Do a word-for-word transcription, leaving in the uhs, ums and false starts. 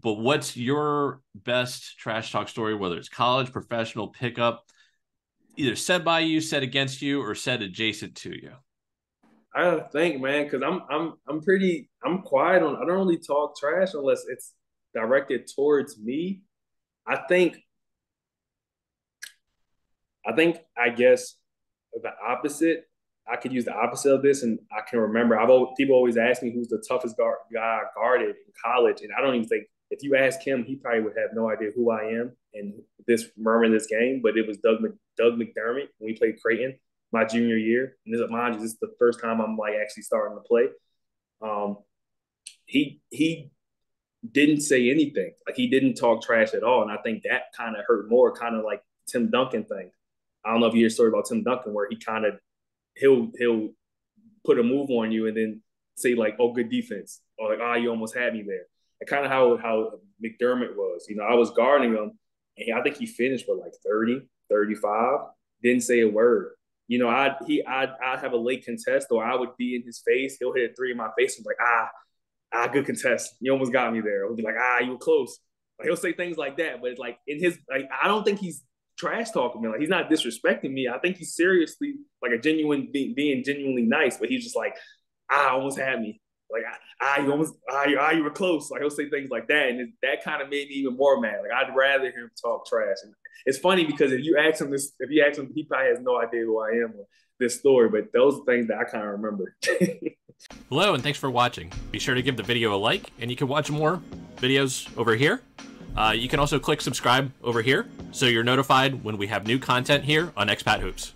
but what's your best trash talk story, whether it's college, professional, pickup, either said by you, said against you, or said adjacent to you? I don't think, man, because I'm I'm I'm pretty I'm quiet on. I don't really talk trash unless it's directed towards me. I think I think I guess the opposite. I could use the opposite of this, and I can remember. I've always, people always ask me who's the toughest guard, guy I guarded in college, and I don't even think if you ask him, he probably would have no idea who I am and this remember this game. But it was Doug Doug McDermott when we played Creighton my junior year, and this, mind you, this is the first time I'm like actually starting to play. Um, he he didn't say anything, like he didn't talk trash at all, and I think that kind of hurt more, kind of like Tim Duncan thing. I don't know if you hear a story about Tim Duncan where he kind of he'll he'll put a move on you and then say like, "Oh, good defense," or like, "Ah, oh, you almost had me there." And kind of how how McDermott was, you know, I was guarding him, and he, I think he finished with like thirty, thirty-five, didn't say a word. You know, I'd, he, I'd, I'd have a late contest or I would be in his face. He'll hit a three in my face. I'm like, ah, ah, good contest. You almost got me there. I'll be like, ah, you were close. Like, he'll say things like that. But it's like in his, like, I don't think he's trash talking me. Like, he's not disrespecting me. I think he's seriously like a genuine, be, being genuinely nice. But he's just like, ah, almost had me. Like, ah, you almost, ah, you, ah, you were close. Like, he'll say things like that. And it, that kind of made me even more mad. Like, I'd rather him talk trash. And it's funny because if you ask him this, if you ask him, he probably has no idea who I am or this story. But those are things that I kind of remember. Hello, and thanks for watching. Be sure to give the video a like, and you can watch more videos over here. Uh, you can also click subscribe over here so you're notified when we have new content here on Expat Hoops.